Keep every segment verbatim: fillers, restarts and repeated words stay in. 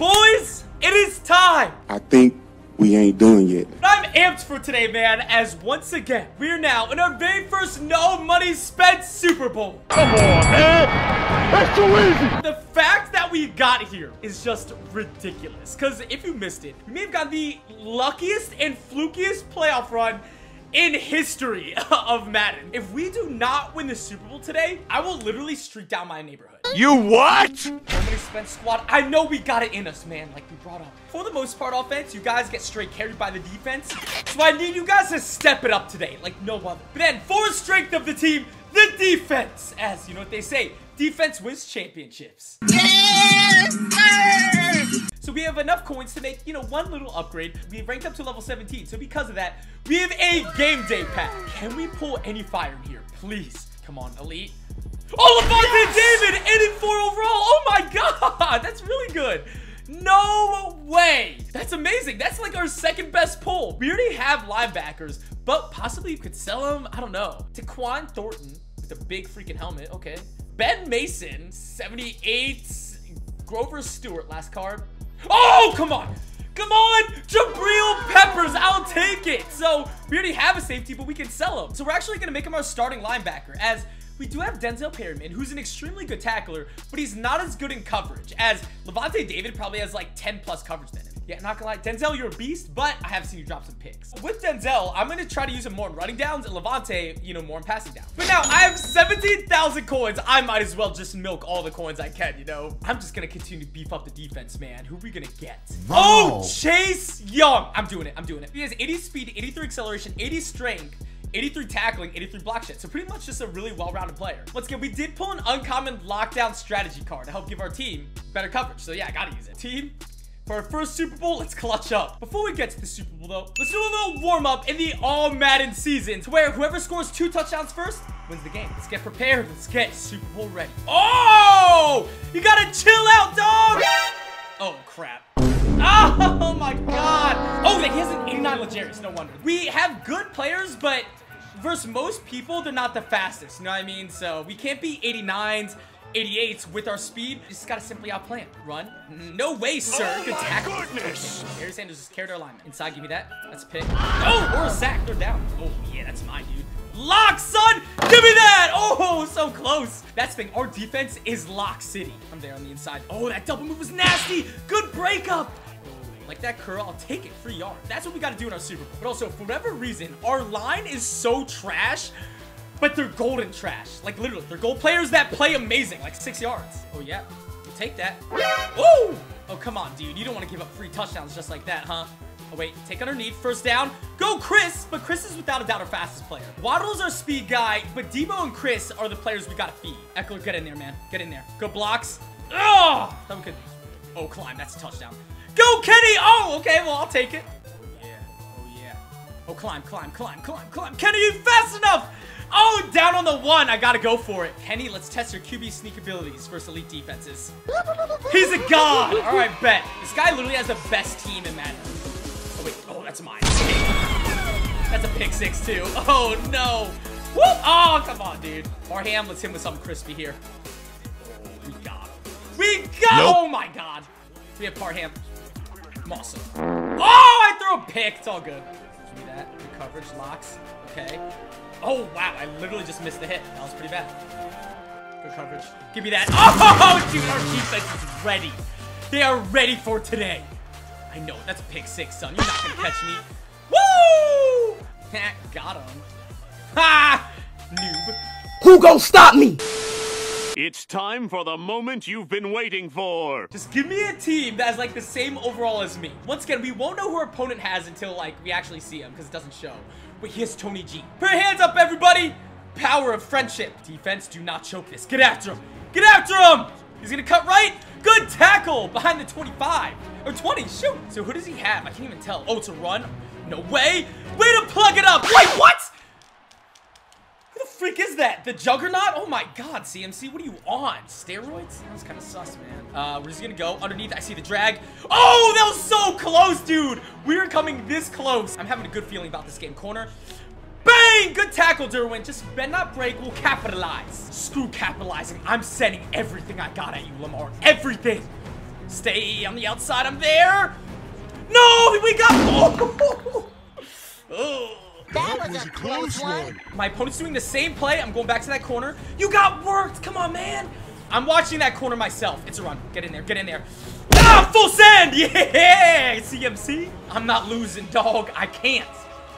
Boys, it is time. I think we ain't doing it. I'm amped for today, man, as once again, we are now in our very first no money spent Super Bowl. Come on, man. That's too easy. The fact that we got here is just ridiculous, because if you missed it, we may have got the luckiest and flukiest playoff run in history of Madden. If we do not win the Super Bowl today, I will literally streak down my neighborhood. You what? Nobody spent squad. I know we got it in us, man, like we brought up. For the most part, offense, you guys get straight carried by the defense. So I need you guys to step it up today, like no other. But then, for strength of the team, the defense. As you know what they say, defense wins championships. Yes, sir. So we have enough coins to make, you know, one little upgrade. We ranked up to level seventeen. So because of that, we have a game day pack. Can we pull any fire in here? Please. Come on, elite. Oh, Lamar and David, eighty-four overall. Oh my God, that's really good. No way. That's amazing. That's like our second best pull. We already have linebackers, but possibly you could sell them. I don't know. Taquan Thornton with a big freaking helmet. Okay. Ben Mason, seventy-eight. Grover Stewart, last card. Oh, come on. Come on. Jabril Peppers. I'll take it. So we already have a safety, but we can sell him. So we're actually going to make him our starting linebacker, as we do have Denzel Perryman, who's an extremely good tackler, but he's not as good in coverage, as Levante David probably has like ten plus coverage than him. Yeah, not gonna lie, Denzel, you're a beast, but I have seen you drop some picks. With Denzel, I'm gonna try to use him more in running downs, and Levante, you know, more in passing downs. But now, I have seventeen thousand coins. I might as well just milk all the coins I can, you know? I'm just gonna continue to beef up the defense, man. Who are we gonna get? Wow. Oh, Chase Young. I'm doing it, I'm doing it. He has eighty speed, eighty-three acceleration, eighty strength, eighty-three tackling, eighty-three block shot. So pretty much just a really well-rounded player. Once again, we did pull an uncommon lockdown strategy card to help give our team better coverage. So yeah, I gotta use it. Team, for our first Super Bowl, let's clutch up. Before we get to the Super Bowl though, let's do a little warm-up in the all Madden season, to where whoever scores two touchdowns first wins the game. Let's get prepared. Let's get Super Bowl ready. Oh! You gotta chill out, dog! Oh, crap. Oh my God. Oh, he has an eighty-nine Legarius, no wonder. We have good players, but versus most people, they're not the fastest, you know what I mean? So we can't be eighty-nines, eighty-eights with our speed. Just gotta simply outplan. Run. No way, sir. Oh good tackle. Goodness. Okay. Barry Sanders just carried our lineman. Inside, give me that. That's a pick. Oh, or a sack. They're down. Oh, yeah, that's mine, dude. Lock, son! Give me that! Oh, so close. That's the thing. Our defense is lock city. I'm there on the inside. Oh, that double move was nasty. Good breakup. Like that curl, I'll take it, free yard. That's what we gotta do in our Super Bowl. But also, for whatever reason, our line is so trash, but they're golden trash. Like literally, they're gold players that play amazing, like six yards. Oh yeah, we'll take that. Oh, oh come on, dude. You don't wanna give up free touchdowns just like that, huh? Oh wait, take underneath, first down. Go Chris, but Chris is without a doubt our fastest player. Waddle's our speed guy, but Debo and Chris are the players we gotta feed. Eckler, get in there, man. Get in there. Go blocks. Oh, that we could, oh climb, that's a touchdown. Go, Kenny! Oh, okay, well, I'll take it. Oh, yeah. Oh, yeah. Oh, climb, climb, climb, climb, climb. Kenny, you fast enough! Oh, down on the one. I gotta go for it. Kenny, let's test your Q B sneak abilities versus elite defenses. He's a god! All right, bet. This guy literally has the best team in Madden. Oh, wait. Oh, that's mine. That's a pick six, too. Oh, no. Whoop! Oh, come on, dude. Parham, let's hit him with something crispy here. Oh, we got him. We got nope. Oh, my God. We have Parham. Awesome. Oh, I threw a pick. It's all good. Give me that. Good coverage. Locks. Okay. Oh, wow. I literally just missed the hit. That was pretty bad. Good coverage. Give me that. Oh, dude. Our defense is ready. They are ready for today. I know. That's a pick six, son. You're not going to catch me. Woo! Got him. Ha! Noob. Who gonna stop me? It's time for the moment you've been waiting for. Just give me a team that's like the same overall as me. Once again, we won't know who our opponent has until like we actually see him, because it doesn't show. But here's Tony G. Put your hands up, everybody. Power of friendship. Defense, do not choke this. Get after him. Get after him. He's gonna cut right. Good tackle behind the twenty-five or twenty. Shoot. So who does he have? I can't even tell. Oh, it's a run. No way. Way to plug it up. Wait, what? Freak is that? The Juggernaut? Oh my God, C M C, what are you on? Steroids? That was kind of sus, man. Uh, we're just gonna go underneath. I see the drag. Oh, that was so close, dude. We are coming this close. I'm having a good feeling about this game. Corner. Bang! Good tackle, Derwin. Just bend not break. We'll capitalize. Screw capitalizing. I'm sending everything I got at you, Lamar. Everything. Stay on the outside. I'm there. No, we got. Oh. Oh. That, that was, was a close, close one. one. My opponent's doing the same play. I'm going back to that corner. You got worked. Come on, man. I'm watching that corner myself. It's a run. Get in there. Get in there. Ah, full send. Yeah, C M C. I'm not losing, dog. I can't.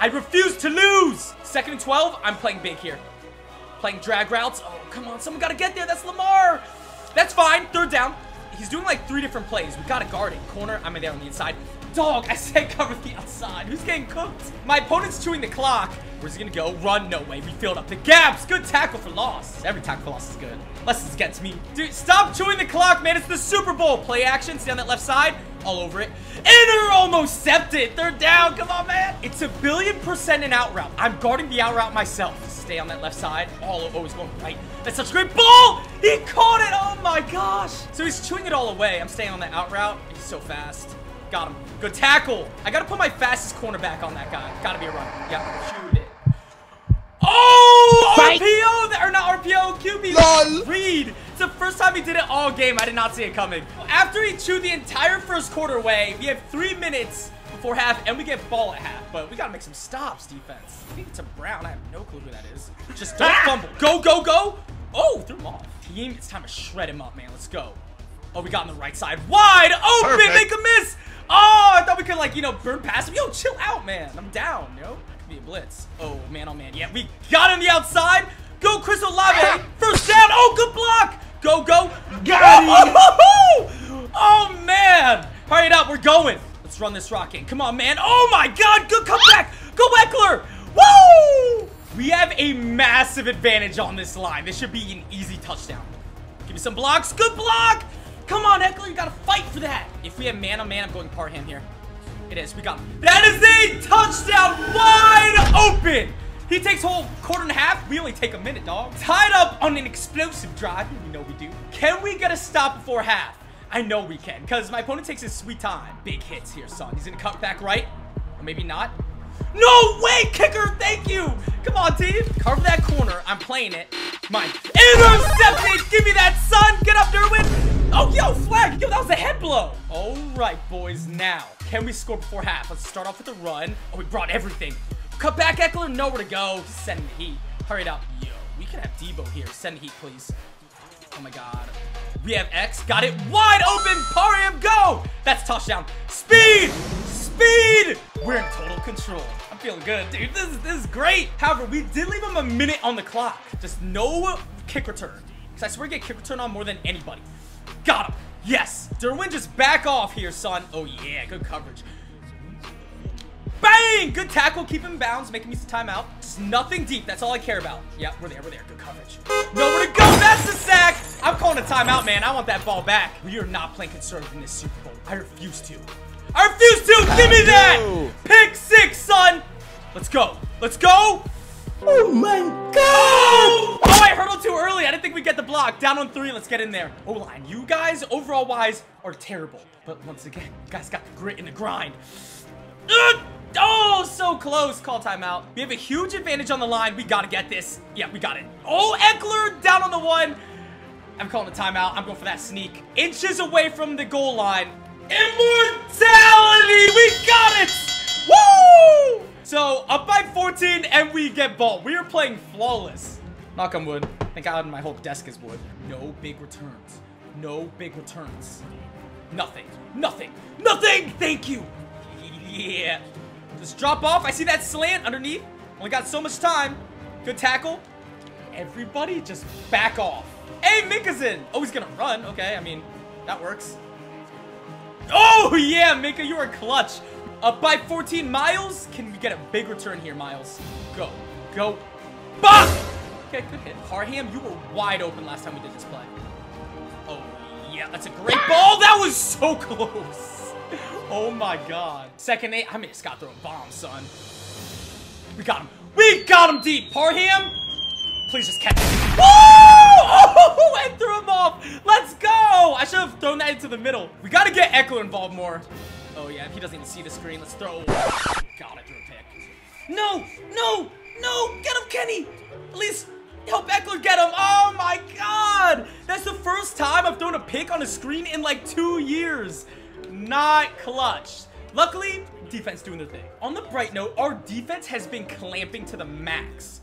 I refuse to lose. Second and twelve. I'm playing big here. Playing drag routes. Oh, come on. Someone got to get there. That's Lamar. That's fine. Third down. He's doing like three different plays. We got to guard it. Corner. I'm in there on the inside. Dog, I said cover the outside. Who's getting cooked? My opponent's chewing the clock. Where's he gonna go? Run, no way. We filled up the gaps. Good tackle for loss. Every tackle for loss is good. Unless it's against me. Dude, stop chewing the clock, man. It's the Super Bowl. Play action. Stay on that left side. All over it. Inter almost stepped it. Third down. Come on, man. It's a billion percent an out route. I'm guarding the out route myself. Stay on that left side. All over. Oh, he's going right. That's such a great ball. He caught it. Oh, my gosh. So he's chewing it all away. I'm staying on that out route. He's so fast. Got him. Good tackle. I gotta put my fastest cornerback on that guy. Gotta be a run. Yep. Shoot it. Oh! Fight. R P O! Or not R P O. Q B. Read. It's the first time he did it all game. I did not see it coming. After he chewed the entire first quarter away, we have three minutes before half, and we get ball at half. But we gotta make some stops, defense. I think it's a Brown. I have no clue who that is. Just don't fumble. Go, go, go. Oh, threw him off. Team, it's time to shred him up, man. Let's go. Oh, we got on the right side. Wide open. Perfect. Make a miss. Oh, I thought we could, like, you know, burn past him. Yo, chill out, man. I'm down, yo. Could be a blitz. Oh, man, oh, man. Yeah, we got on the outside. Go, Chris Olave. First down. Oh, good block. Go, go. Got oh, oh, oh, oh, man. Hurry it up. We're going. Let's run this rock in. Come on, man. Oh, my God. Good comeback. Go, Eckler. Woo. We have a massive advantage on this line. This should be an easy touchdown. Give me some blocks. Good block. Come on, Eckler, you gotta fight for that. If we have man on man, I'm going Parham here. It is, we got him. That is a touchdown, wide open. He takes a whole quarter and a half. We only take a minute, dog. Tied up on an explosive drive. You know we do. Can we get a stop before half? I know we can, because my opponent takes his sweet time. Big hits here, son. He's gonna cut back right, or maybe not. No way, kicker, thank you. Come on, team. Cover that corner, I'm playing it. Mine. Intercepted, give me that, son. Get up, Derwin. Oh, yo, flag! Yo, that was a head blow! All right, boys, now, can we score before half? Let's start off with a run. Oh, we brought everything. Cut back, Eckler, nowhere to go. Send the heat. Hurry it up. Yo, we could have Debo here. Send the heat, please. Oh, my God. We have X. Got it wide open. Parham, go! That's touchdown. Speed! Speed! We're in total control. I'm feeling good, dude. This is, this is great. However, we did leave him a minute on the clock. Just no kick return. Because I swear we get kick return on more than anybody. Got him. Yes. Derwin, just back off here, son. Oh, yeah. Good coverage. Bang! Good tackle. Keep him in bounds. Making me some timeout. Just nothing deep. That's all I care about. Yeah, we're there. We're there. Good coverage. Nowhere to go. That's the sack. I'm calling a timeout, man. I want that ball back. We are not playing conservative in this Super Bowl. I refuse to. I refuse to. Give me that. Pick six, son. Let's go. Let's go. Oh, my God. Oh, I hurdled too early. I didn't think we'd get the block. Down on three. Let's get in there. O-line, you guys, overall-wise, are terrible. But once again, you guys got the grit and the grind. Ugh! Oh, so close. Call timeout. We have a huge advantage on the line. We got to get this. Yeah, we got it. Oh, Eckler down on the one. I'm calling a timeout. I'm going for that sneak. Inches away from the goal line. Immortality. We got it. Woo! So, up by fourteen, and we get ball. We are playing flawless. Knock on wood. Thank God my whole desk is wood. No big returns. No big returns. Nothing. Nothing. Nothing! Thank you! Yeah. Just drop off. I see that slant underneath. Only got so much time. Good tackle. Everybody just back off. Hey, Mika's in. Oh, he's gonna run. Okay, I mean, that works. Oh, yeah, Mika, you are clutch. Up by fourteen, Miles. Can we get a big return here, Miles? Go. Go. Bah! Okay, good hit. Parham, you were wide open last time we did this play. Oh, yeah. That's a great ball. That was so close. Oh, my God. Second eight. I mean, it's got to throw a bomb, son. We got him. We got him deep. Parham, please just catch it. Woo! Oh, and threw him off. Let's go. I should have thrown that into the middle. We got to get Eckler involved more. Oh, yeah, he doesn't even see the screen. Let's throw. God, I drew a pick. No, no, no. Get him, Kenny. At least Help Eckler get him. Oh my god. That's the first time I've thrown a pick on a screen in like two years. Not clutch. Luckily, defense doing their thing. On the bright note, our defense has been clamping to the max.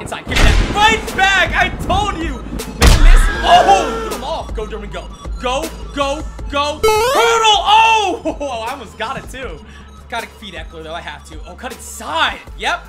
Inside. Give me that. Right back. I told you. Make this. Oh, put them off. Go, Derwin, go. Go, go, go. Hurdle. Oh, oh, I almost got it too. Gotta feed Eckler though. I have to. Oh, cut inside. Yep.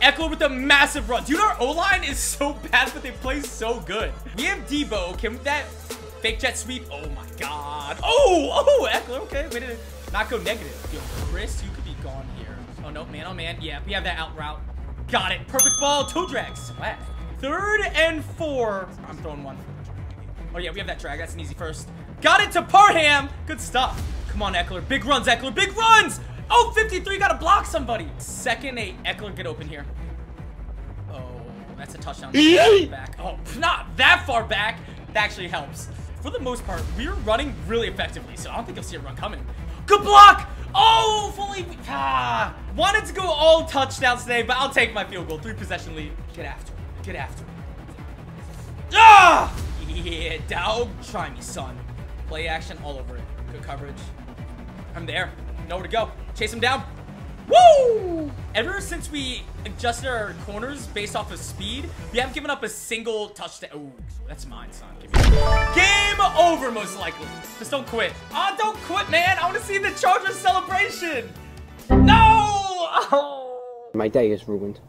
Eckler with a massive run. Dude, our O-line is so bad, but they play so good. We have Debo. Can that fake jet sweep? Oh my god. Oh, oh, Eckler. Okay, we didn't not go negative. Yo, Chris, you could be gone here. Oh no, man, oh man. Yeah, we have that out route. Got it. Perfect ball. Toe drag. Swag. Third and four. I'm throwing one. Oh yeah, we have that drag. That's an easy first. Got it to Parham. Good stuff. Come on, Eckler. Big runs, Eckler. Big runs. Oh, fifty-three, gotta block somebody. Second eight, Eckler get open here. Oh, that's a touchdown. Back. Oh, not that far back. That actually helps. For the most part, we're running really effectively, so I don't think you'll see a run coming. Good block. Oh, fully. Ah, wanted to go all touchdowns today, but I'll take my field goal. Three possession lead. Get after him. Get after him. Ah! Yeah, dog. Try me, son. Play action all over it. Good coverage. I'm there. Nowhere to go. Chase him down. Woo! Ever since we adjusted our corners based off of speed, we haven't given up a single touchdown. Oh, that's mine, son. Give me that. Game over, most likely. Just don't quit. Oh, don't quit, man. I want to see the Chargers celebration. No! Oh. My day is ruined.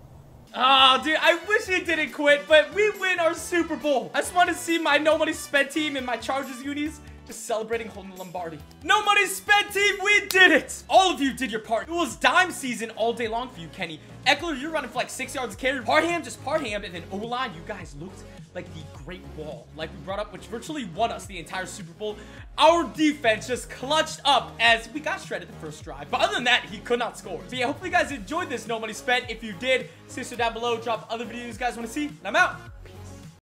Oh, dude, I wish it didn't quit, but we win our Super Bowl. I just want to see my no money spent team and my Chargers unis just celebrating holding the Lombardi. No money spent, team. We did it. All of you did your part. It was dime season all day long for you, Kenny. Eckler, you're running for like six yards a carry. Parham, just Parham. And then O-line, you guys looked like the Great Wall, like we brought up, which virtually won us the entire Super Bowl. Our defense just clutched up as we got shredded the first drive. But other than that, he could not score. So yeah, hopefully you guys enjoyed this no money spent. If you did, sister down below. Drop other videos you guys want to see. And I'm out.